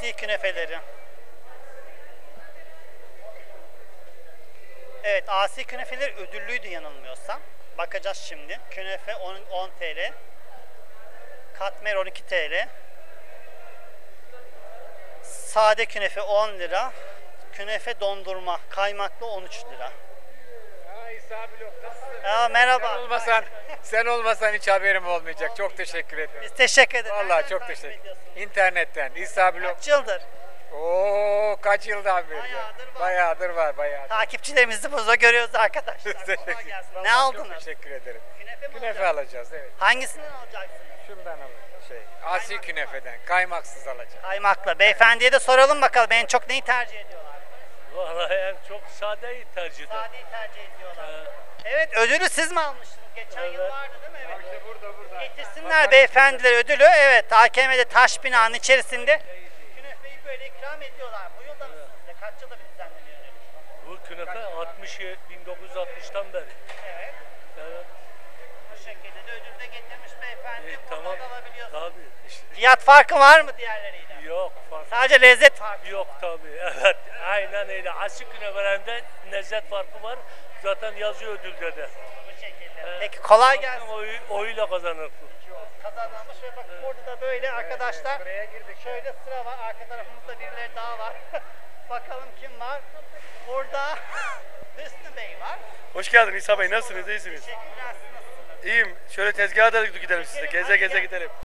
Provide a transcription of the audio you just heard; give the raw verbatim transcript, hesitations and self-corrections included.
Asi künefeleri. Evet, Asi künefeleri ödüllüydü yanılmıyorsam. Bakacağız şimdi. Künefe on, on T L. Katmer on iki T L. Sade künefe on lira. Künefe dondurma, kaymaklı on üç lira. Aa, İsa blok, Aa, merhaba. Sen olmasan, sen olmasan hiç haberim olmayacak. Çok teşekkür ederim. Biz teşekkür ederiz. Vallahi çok teşekkür ederim. İnternetten İsa blok. Kaç yıldır? Oo, kaç yıldan beri? Bayağıdır var. Bayağıdır var, bayağıdır. Takipçilerimizi burada görüyoruz arkadaşlar. Ne aldınız? Çok teşekkür ederim. Künefe, künefe alacağız, evet. Hangisinden alacaksınız? Şundan alın. Şey, asi künefeden, kaymaksız alacağım. Kaymakla. Beyefendiye de soralım bakalım. En çok neyi tercih ediyorlar? Vallahi en çok sadeyi tercih ediyorlar. Sadeyi tercih ediyorlar. Ee, evet, ödülü siz mi almıştınız? Geçen evet. yıl vardı değil mi? Evet. Abi işte burada, burada. Getirsinler bak, beyefendiler bak. Ödülü. Evet, A K M'de taş binanın içerisinde künefeyi böyle ikram ediyorlar. Bu yılda evet. mısınız? De? Kaç yılda bir düzenleniyor? Bu künefe altmış, bin dokuz yüz altmıştan beri. Evet. Evet. Bu şekilde de ödül de getirmiş beyefendi. E, tamam. Tabii. İşte. Fiyat farkı var mı diğerleriyle? Yok. Farkı. Sadece lezzet farkı Yok var. tabii. Evet. Aynen öyle. Asi künefelerinde lezzet farkı var. Zaten yazıyor ödülde de. Bu şekilde. Evet. Peki kolay gelsin. Oyu, oyuyla kazanır. Kazanılmış ve bak evet. burada da böyle evet, arkadaşlar. Evet, buraya girdik. Şöyle sıra var. Arka tarafımızda birileri daha var. Bakalım kim var? Burada Hüsnü Bey var. Hoş geldin İsa Bey. Nasılsınız? İyisiniz? İyiyim. Şöyle tezgaha da gidelim size. Geze geze gidelim.